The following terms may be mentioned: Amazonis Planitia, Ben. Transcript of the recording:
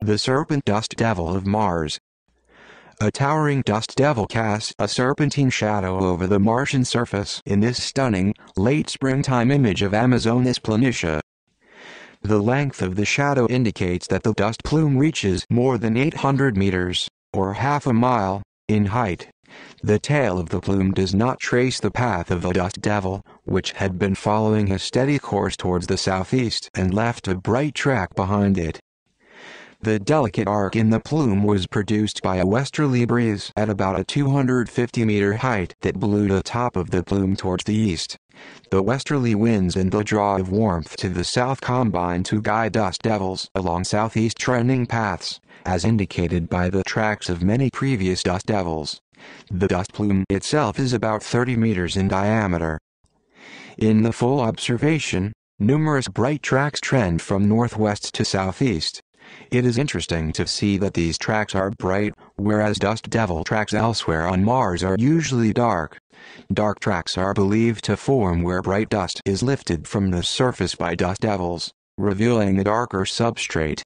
The serpent dust devil of Mars. A towering dust devil casts a serpentine shadow over the Martian surface in this stunning, late springtime image of Amazonis Planitia. The length of the shadow indicates that the dust plume reaches more than 800 meters, or half a mile, in height. The tail of the plume does not trace the path of the dust devil, which had been following a steady course towards the southeast and left a bright track behind it. The delicate arc in the plume was produced by a westerly breeze at about a 250-meter height that blew the top of the plume towards the east. The westerly winds and the draw of warmth to the south combine to guide dust devils along southeast trending paths, as indicated by the tracks of many previous dust devils. The dust plume itself is about 30 meters in diameter. In the full observation, numerous bright tracks trend from northwest to southeast. It is interesting to see that these tracks are bright, whereas dust devil tracks elsewhere on Mars are usually dark. Dark tracks are believed to form where bright dust is lifted from the surface by dust devils, revealing a darker substrate.